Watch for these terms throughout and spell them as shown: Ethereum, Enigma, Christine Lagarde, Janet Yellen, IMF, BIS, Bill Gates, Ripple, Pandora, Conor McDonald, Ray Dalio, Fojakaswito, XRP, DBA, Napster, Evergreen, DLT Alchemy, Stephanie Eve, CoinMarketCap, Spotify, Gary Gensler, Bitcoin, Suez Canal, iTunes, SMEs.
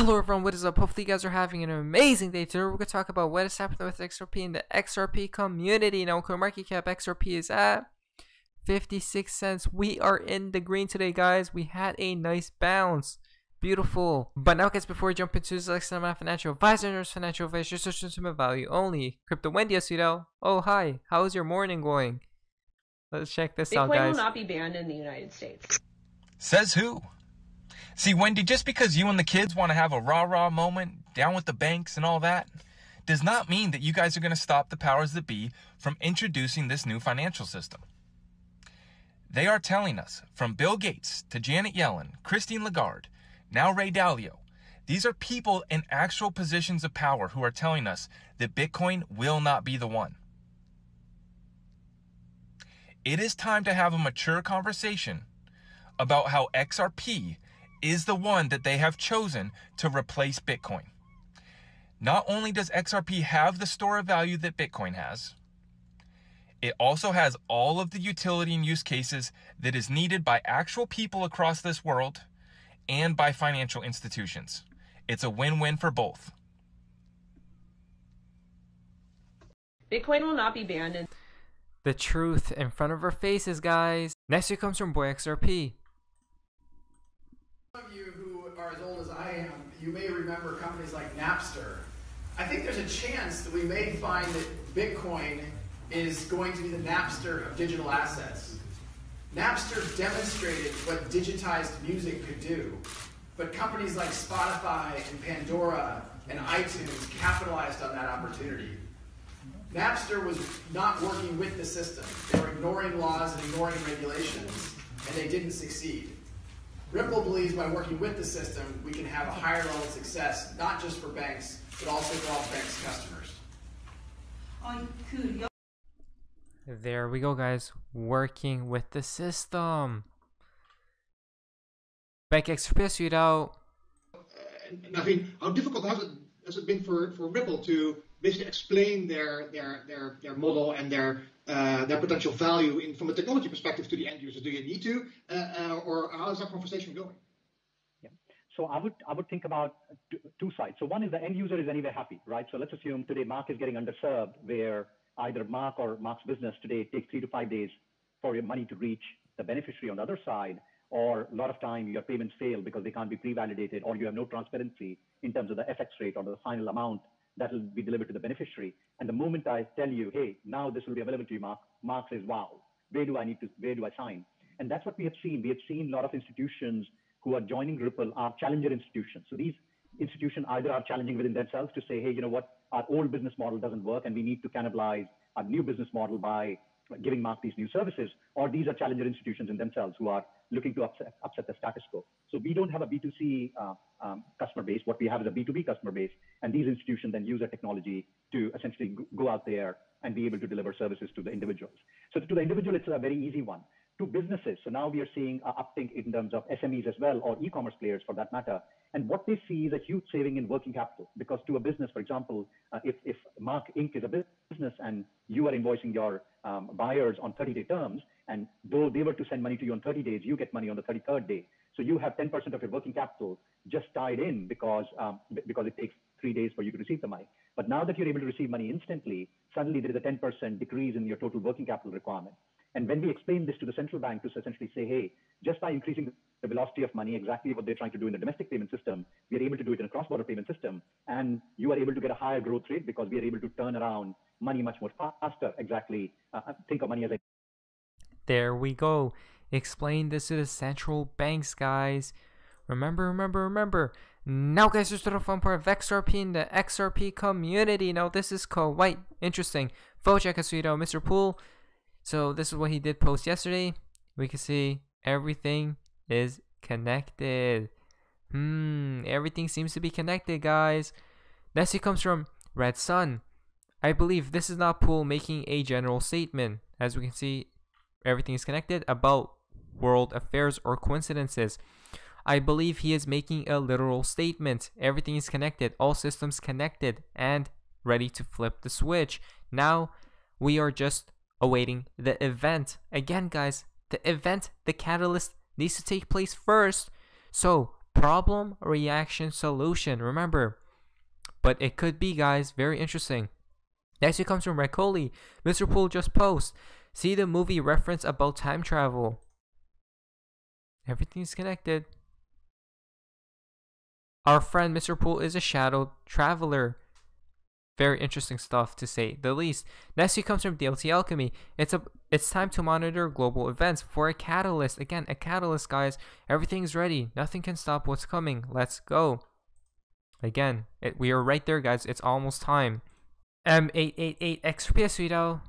Hello everyone, what is up? Hopefully you guys are having an amazing day. Today we're going to talk about what is happening with XRP in the XRP community. Now CoinMarketCap, XRP is at 56 cents. We are in the green today, guys. We had a nice bounce. Beautiful. But now guys, before we jump into this lesson, I'm not financial advisor, financial advice, just search into my value only. CryptoWendiaswito. Oh hi, how's your morning going? Let's check this out, guys. Bitcoin will not be banned in the United States. Says who? See, Wendy, just because you and the kids want to have a rah-rah moment, down with the banks and all that, does not mean that you guys are going to stop the powers that be from introducing this new financial system. They are telling us, from Bill Gates to Janet Yellen, Christine Lagarde, now Ray Dalio, these are people in actual positions of power who are telling us that Bitcoin will not be the one. It is time to have a mature conversation about how XRP is the one that they have chosen to replace Bitcoin. Not only does XRP have the store of value that Bitcoin has, it also has all of the utility and use cases that is needed by actual people across this world and by financial institutions. It's a win-win for both. Bitcoin will not be banned. The truth in front of our faces, guys. Next here comes from Boy XRP. Some of you who are as old as I am, you may remember companies like Napster. I think there's a chance that we may find that Bitcoin is going to be the Napster of digital assets. Napster demonstrated what digitized music could do, but companies like Spotify and Pandora and iTunes capitalized on that opportunity. Napster was not working with the system. They were ignoring laws and ignoring regulations, and they didn't succeed. Ripple believes by working with the system, we can have a higher level of success, not just for banks, but also for all banks' customers. There we go, guys. Working with the system. Bank Xrpsuito. I mean, how difficult has it been for Ripple to basically explain their model and their potential value in from a technology perspective to the end user? Do you need to, or how is that conversation going? Yeah. So I would think about two sides. So one is the end user is anyway happy, right? So let's assume today Mark is getting underserved, where either Mark or Mark's business today takes 3 to 5 days for your money to reach the beneficiary on the other side, or a lot of time your payments fail because they can't be pre-validated, or you have no transparency in terms of the FX rate or the final amount that will be delivered to the beneficiary. And the moment I tell you, hey, now this will be available to you, Mark, Mark says, wow, where do I sign? And that's what we have seen. We have seen a lot of institutions who are joining Ripple are challenger institutions. So these institutions either are challenging within themselves to say, hey, you know what, our old business model doesn't work and we need to cannibalize our new business model by giving Mark these new services, or these are challenger institutions in themselves who are looking to upset the status quo. So we don't have a B2C customer base. What we have is a B2B customer base, and these institutions then use their technology to essentially go out there and be able to deliver services to the individuals. So to the individual, it's a very easy one. To businesses, so now we are seeing an uptick in terms of SMEs as well, or e-commerce players for that matter. And what they see is a huge saving in working capital, because to a business, for example, if Mark Inc. is a business and you are invoicing your buyers on 30-day terms, and though they were to send money to you on 30 days, you get money on the 33rd day. So you have 10% of your working capital just tied in because it takes 3 days for you to receive the money. But now that you're able to receive money instantly, suddenly there is a 10% decrease in your total working capital requirement. And when we explain this to the central bank to essentially say, hey, just by increasing the velocity of money, exactly what they're trying to do in the domestic payment system, we are able to do it in a cross-border payment system. And you are able to get a higher growth rate because we are able to turn around money much more faster. Exactly. Think of money as a... There we go. Explain this to the central banks, guys. Remember. Now, guys, just a fun part of XRP in the XRP community. Now, this is quite interesting. Fojakaswito, Mr. Pool. So this is what he did post yesterday. We can see everything is connected. Everything seems to be connected, guys. Next, he comes from Red Sun. I believe this is not Pool making a general statement. As we can see, everything is connected about world affairs or coincidences. I believe he is making a literal statement. Everything is connected. All systems connected and ready to flip the switch. Now we are just awaiting the event. Again, guys, the event, the catalyst needs to take place first. So Problem, reaction, solution. Remember. But it could be, guys. Very interesting. Next, it comes from Recoli. Mr. Poole just posts. See the movie reference about time travel. Everything's connected. Our friend Mr. Poole is a shadow traveler. Very interesting stuff, to say the least. Next here comes from DLT Alchemy. It's time to monitor global events for a catalyst. Again, a catalyst, guys. Everything's ready. Nothing can stop what's coming. Let's go. Again, we are right there, guys. It's almost time. M888 Xrpsuito.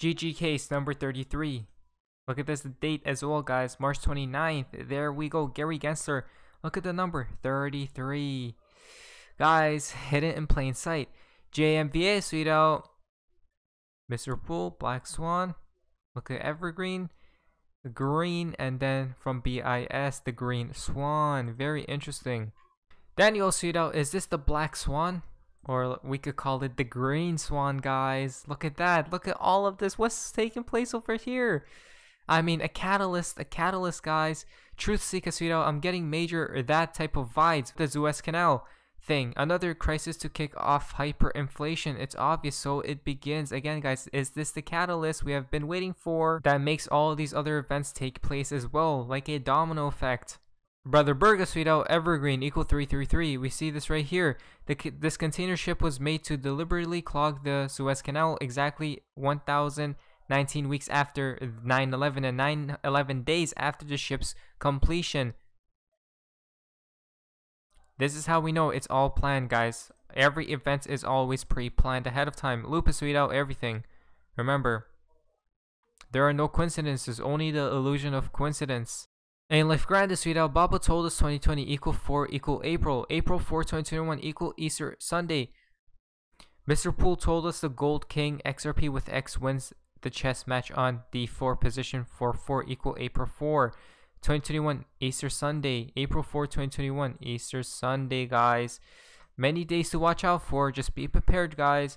GG case number 33. Look at this date as well, guys. March 29th. There we go. Gary Gensler. Look at the number. 33. Guys, hidden in plain sight. JMVA, Suido, Mr. Poole, Black Swan, look at Evergreen, the Green, and then from BIS, the Green Swan. Very interesting. Daniel, Suido, is this the Black Swan? Or we could call it the Green Swan, guys. Look at that. Look at all of this. What's taking place over here? I mean, a catalyst, guys. Truth Seeker, Suido, I'm getting major that type of vibes. The Suez Canal thing, another crisis to kick off hyperinflation. It's obvious, so it begins. Again, guys, is this the catalyst we have been waiting for that makes all these other events take place as well, like a domino effect? Brother Burgasuito, Evergreen equal 333. We see this right here. This container ship was made to deliberately clog the Suez Canal exactly 1,019 weeks after 9/11 and 9/11 days after the ship's completion. This is how we know it's all planned, guys. Every event is always pre-planned ahead of time. Lupus, weed out everything. Remember, there are no coincidences, only the illusion of coincidence. And Life Grandis, weed out. Baba told us 2020 equal 4 equal April. April 4, 2021 equal Easter Sunday. Mr. Poole told us the Gold King XRP with X wins the chess match on D4 position for 4 equal April 4. 2021 Easter Sunday, April 4, 2021 Easter Sunday, guys. Many days to watch out for. Just be prepared, guys.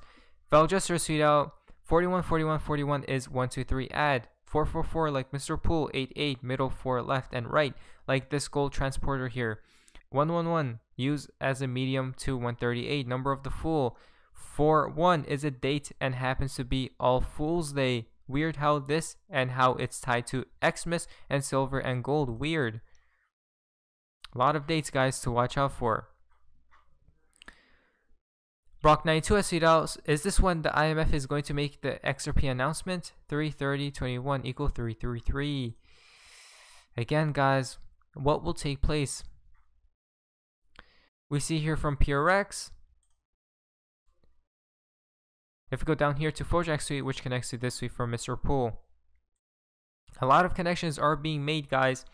Veljester, sweet out. 41 is 123 add. 444 like Mr. Poole. 88 middle 4 left and right like this gold transporter here. 111 use as a medium to 138 number of the fool. 41 is a date and happens to be All Fool's Day. Weird how this and how it's tied to Xmas and silver and gold. Weird. A lot of dates, guys, to watch out for. Brock92 is this when the IMF is going to make the XRP announcement? 330.21 equal 333. Again, guys, what will take place? We see here from PRX. If we go down here to Fojakaswito suite, which connects to this suite from Mr. Poole. A lot of connections are being made, guys.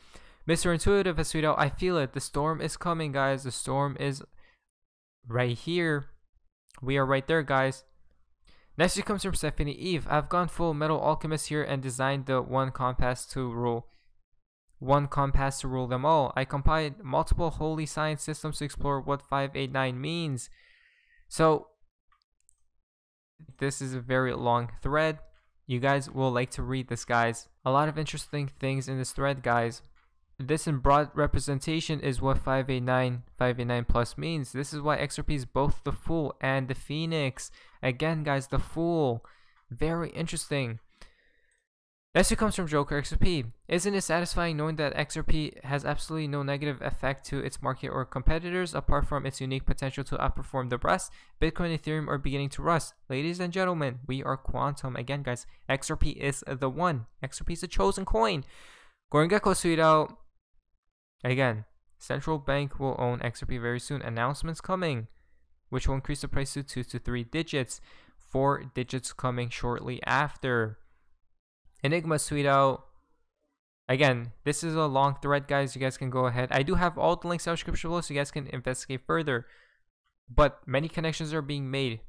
Mr. Intuitive Asuito, I feel it. The storm is coming, guys. The storm is right here. We are right there, guys. Next, it comes from Stephanie Eve. I've gone full metal alchemist here and designed the one compass to rule them all. I compiled multiple holy science systems to explore what 589 means. So this is a very long thread. You guys will like to read this, guys. A lot of interesting things in this thread, guys. This in broad representation is what 589 plus means. This is why XRP is both the fool and the phoenix. Again, guys, the fool. Very interesting. Next, it comes from Joker XRP. Isn't it satisfying knowing that XRP has absolutely no negative effect to its market or competitors apart from its unique potential to outperform the rest? Bitcoin and Ethereum are beginning to rust. Ladies and gentlemen, we are quantum. Again, guys, XRP is the one. XRP is the chosen coin. Goringeko Suido. Again, central bank will own XRP very soon. Announcements coming, which will increase the price to 2 to 3 digits. 4 digits coming shortly after. Enigma, Suido. Again, this is a long thread, guys. You guys can go ahead. I do have all the links in the description below, so you guys can investigate further. But many connections are being made.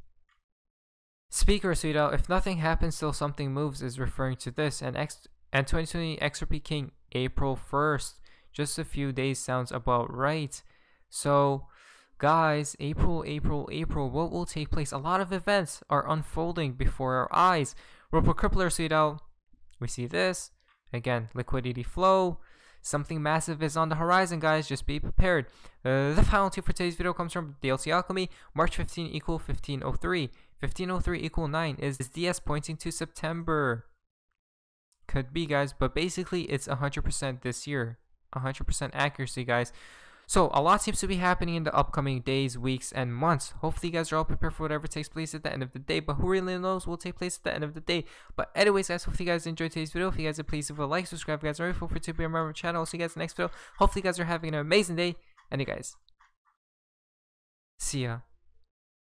Speaker, Suido. If nothing happens till something moves is referring to this. And 2020 XRP King, April 1st. Just a few days sounds about right. So, guys, April. What will take place? A lot of events are unfolding before our eyes. Ripple Crippler, Suido. We see this again, liquidity flow, Something massive is on the horizon, guys. Just be prepared. The final tip for today's video comes from DLT Alchemy. March 15 equal 1503. 1503 equal 9 is DS pointing to September. Could be, guys, but basically it's 100% this year. 100% accuracy, guys. So a lot seems to be happening in the upcoming days, weeks, and months. Hopefully you guys are all prepared for whatever takes place at the end of the day, but who really knows will take place at the end of the day. But anyways, guys, hopefully you guys enjoyed today's video. If you guys did, please leave a like, subscribe, guys, and feel free to be a member of the channel. I'll see you guys in the next video. Hopefully you guys are having an amazing day, and you guys, see ya.